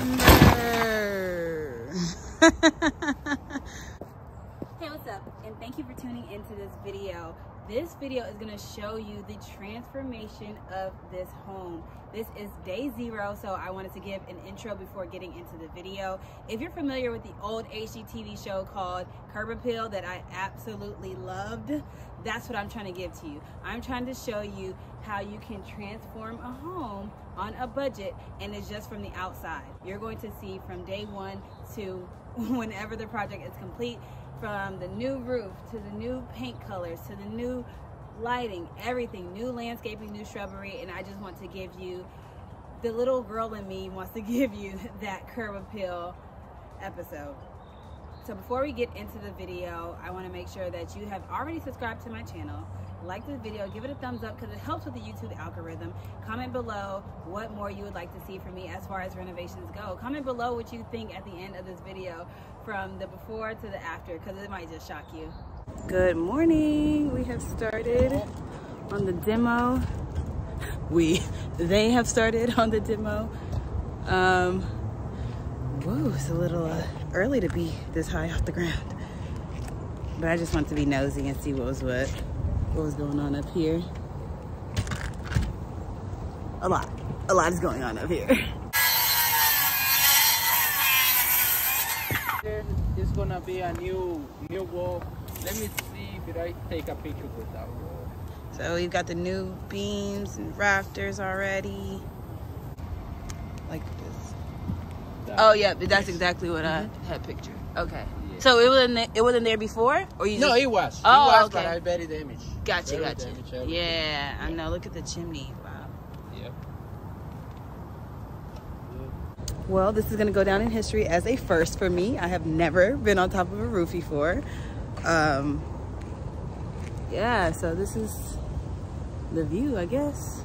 Hey, what's up, and thank you for tuning into this video. This video is going to show you the transformation of this home. This is day 0, so I wanted to give an intro before getting into the video. If you're familiar with the old HGTV show called Curb Appeal that I absolutely loved, that's what I'm trying to give to you. I'm trying to show you how you can transform a home on a budget, and it's just from the outside. You're going to see from day 1 to whenever the project is complete, from the new roof to the new paint colors to the new lighting, everything, new landscaping, new shrubbery. And I just want to give you, the little girl in me wants to give you that Curb Appeal episode. So before we get into the video, I want to make sure that you have already subscribed to my channel. Like this video, give it a thumbs up because it helps with the YouTube algorithm. Comment below what more you would like to see from me as far as renovations go. Comment below what you think at the end of this video, from the before to the after, because it might just shock you. Good morning. We have started on the demo. They have started on the demo. Whoa, it's a little early to be this high off the ground, but I just wanted to be nosy and see what was what. What was going on up here? A lot is going on up here. There's gonna be a new wall. Let me see if I take a picture with that wall. So we've got the new beams and rafters already. Like this. Oh yeah, that's exactly what I had pictured. Okay. So it wasn't there before, or you? No, it was. Oh, it was, okay. But I buried the image. Gotcha, gotcha. Damage, yeah, I know. Look at the chimney. Wow. Yep. Well, this is gonna go down in history as a first for me. I have never been on top of a roof before. Yeah. So this is the view, I guess.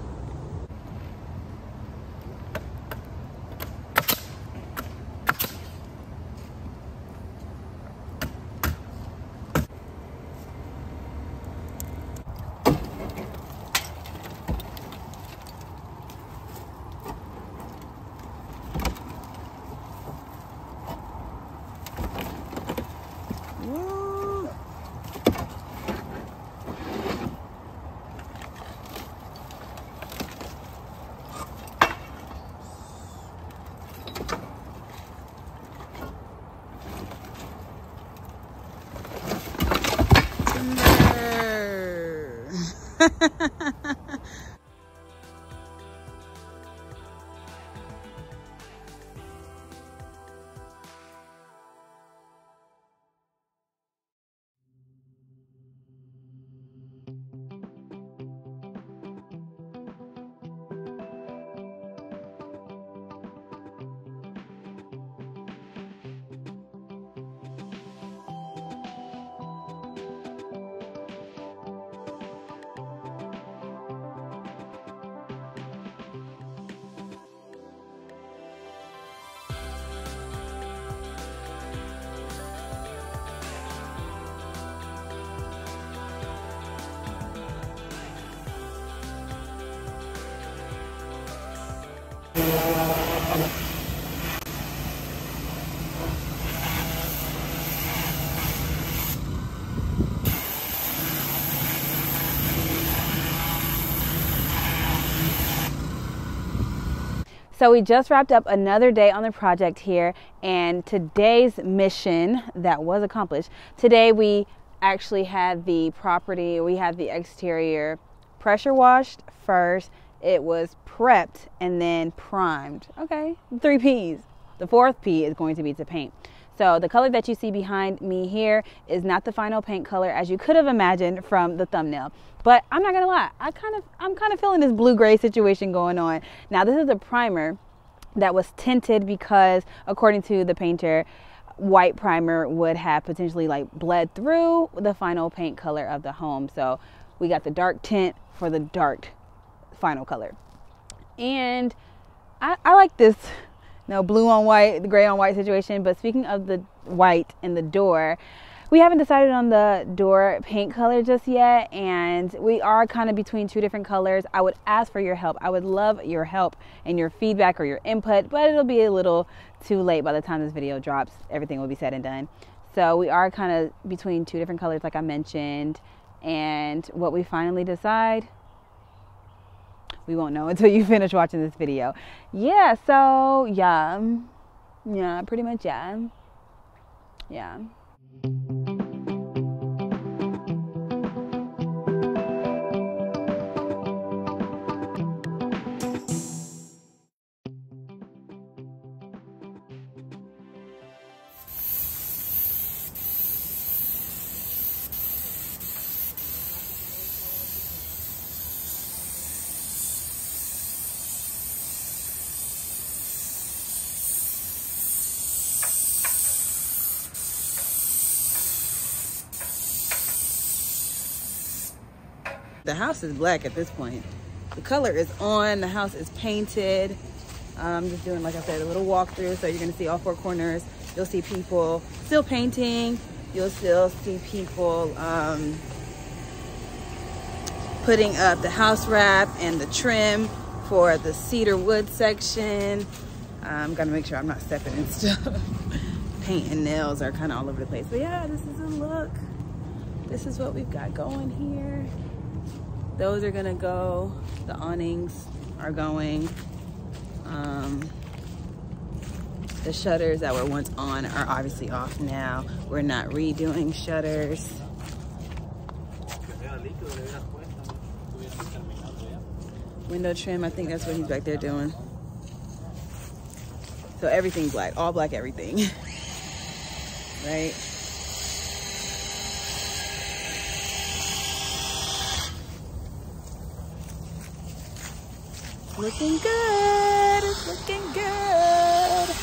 So we just wrapped up another day on the project here, and today's mission that was accomplished. Today we actually had the property, we had the exterior pressure washed first, it was prepped and then primed. Okay, 3 P's. The 4th P is going to be to paint. So the color that you see behind me here is not the final paint color, as you could have imagined from the thumbnail. But I'm not gonna lie, I'm kind of feeling this blue-gray situation going on. Now this is a primer that was tinted because, according to the painter, white primer would have potentially like bled through the final paint color of the home. So we got the dark tint for the dark final color. And I like this. No blue on white, the gray on white situation. But speaking of the white and the door, We haven't decided on the door paint color just yet, and we are kind of between two different colors. I would ask for your help. I would love your help and your feedback or your input, but it'll be a little too late by the time this video drops. Everything will be said and done. So we are kind of between two different colors, like I mentioned, and what we finally decide, we won't know until you finish watching this video. Yeah, so yeah, pretty much yeah. The house is black at this point. The color is on, the house is painted. I'm just doing, like I said, a little walkthrough, so you're gonna see all four corners. You'll see people still painting. You'll still see people putting up the house wrap and the trim for the cedar wood section. I'm gonna make sure I'm not stepping in stuff. Paint and nails are kind of all over the place. But yeah, this is a look. This is what we've got going here. Those are gonna go, the awnings are going. The shutters that were once on are obviously off now. We're not redoing shutters. Window trim, I think that's what he's back there doing. So everything black, all black everything, right? Looking good, it's looking good.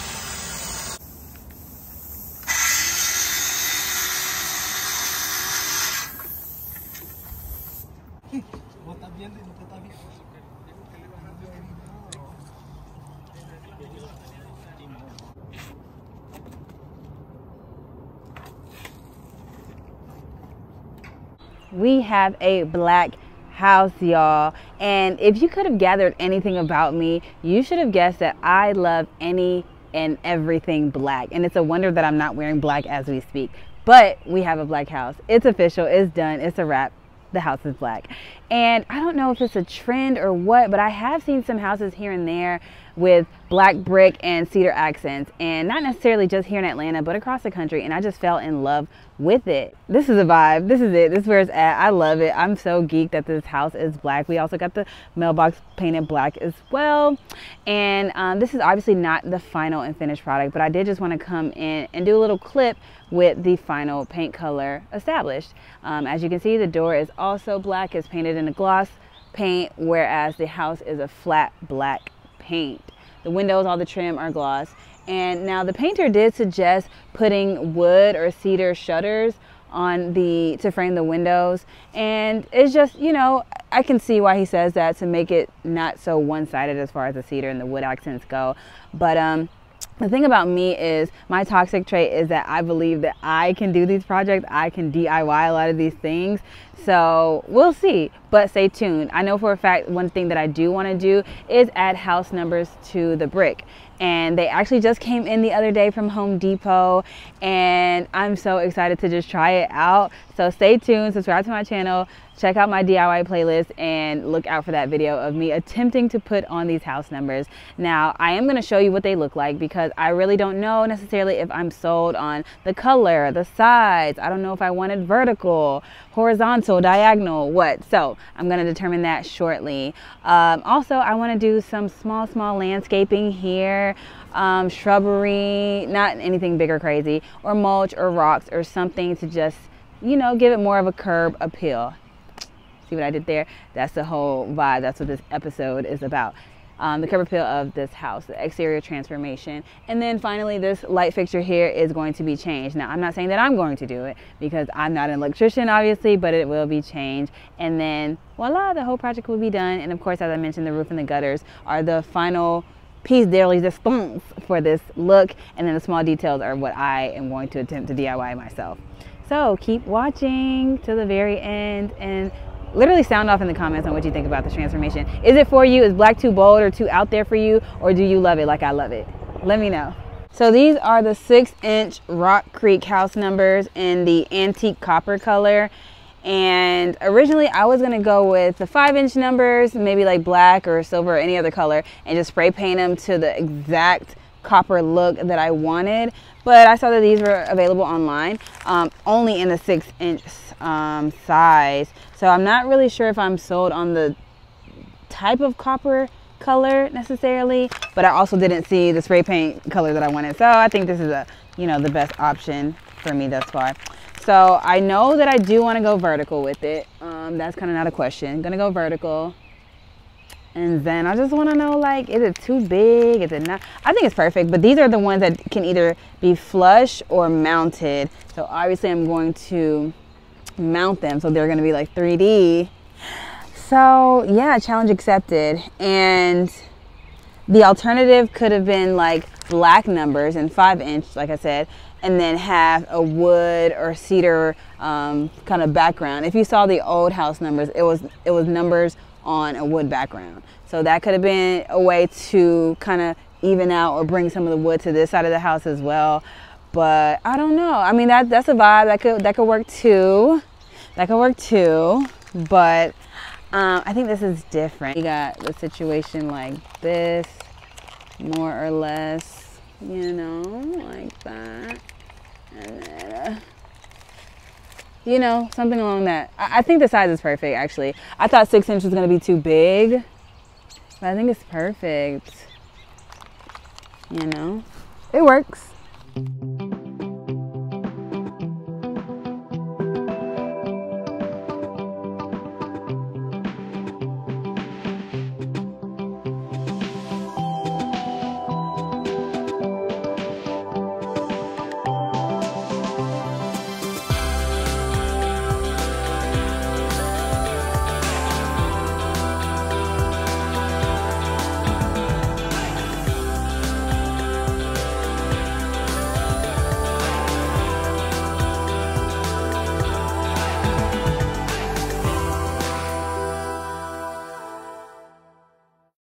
We have a black house, y'all, and if you could have gathered anything about me, you should have guessed that I love any and everything black, and it's a wonder that I'm not wearing black as we speak. But we have a black house. It's official, it's done, it's a wrap. The house is black, and I don't know if it's a trend or what, but I have seen some houses here and there with black brick and cedar accents, and not necessarily just here in Atlanta but across the country, and I just fell in love with it. This is a vibe. This is it. This is where it's at. I love it. I'm so geeked that this house is black. We also got the mailbox painted black as well, and this is obviously not the final and finished product, but I did just want to come in and do a little clip with the final paint color established. As you can see, the door is also black. It's painted in a gloss paint, whereas the house is a flat black paint. The windows, all the trim are gloss. And now the painter did suggest putting wood or cedar shutters on the to frame the windows, and it's just, you know, I can see why he says that, to make it not so one-sided as far as the cedar and the wood accents go. But the thing about me is, my toxic trait is that I believe that I can do these projects. I can DIY a lot of these things. So we'll see, but stay tuned. I know for a fact one thing that I do want to do is add house numbers to the brick. And they actually just came in the other day from Home Depot, and I'm so excited to just try it out. So stay tuned, subscribe to my channel, check out my DIY playlist, and look out for that video of me attempting to put on these house numbers. Now, I am going to show you what they look like, because I really don't know necessarily if I'm sold on the color, the size. I don't know if I wanted vertical, horizontal, diagonal, what. So I'm going to determine that shortly. Also, I want to do some small landscaping here. Shrubbery, not anything big or crazy, or mulch or rocks or something to just, you know, give it more of a curb appeal. See what I did there? That's the whole vibe. That's what this episode is about. The curb appeal of this house, the exterior transformation. And then finally, this light fixture here is going to be changed. Now, I'm not saying that I'm going to do it, because I'm not an electrician, obviously, but it will be changed. And then voila, the whole project will be done. And of course, as I mentioned, the roof and the gutters are the final piece de resistance for this look, and then the small details are what I am going to attempt to DIY myself. So keep watching to the very end and literally sound off in the comments on what you think about this transformation. Is it for you? Is black too bold or too out there for you? Or do you love it like I love it? Let me know. So these are the 6-inch Rock Creek house numbers in the antique copper color. And originally I was gonna go with the 5-inch numbers, maybe like black or silver or any other color, and just spray paint them to the exact copper look that I wanted. But I saw that these were available online, only in the 6-inch size. So I'm not really sure if I'm sold on the type of copper color necessarily, but I also didn't see the spray paint color that I wanted. So I think this is a, you know, the best option for me thus far. So I know that I do want to go vertical with it. That's kind of not a question. I'm gonna go vertical. And then I just want to know, like, is it too big? Is it not? I think it's perfect, but these are the ones that can either be flush or mounted. So obviously I'm going to mount them. So they're going to be like 3D. So yeah, challenge accepted. And the alternative could have been like black numbers and 5-inch, like I said, and then have a wood or cedar kind of background. If you saw the old house numbers, it was numbers on a wood background. So that could have been a way to kind of even out or bring some of the wood to this side of the house as well. But I don't know. I mean, that's a vibe. That could work too. That could work too. But I think this is different. You got the situation like this, more or less, you know, like that. And then, you know, something along that. I think the size is perfect, actually. I thought 6 inches was gonna be too big, but I think it's perfect. You know, it works.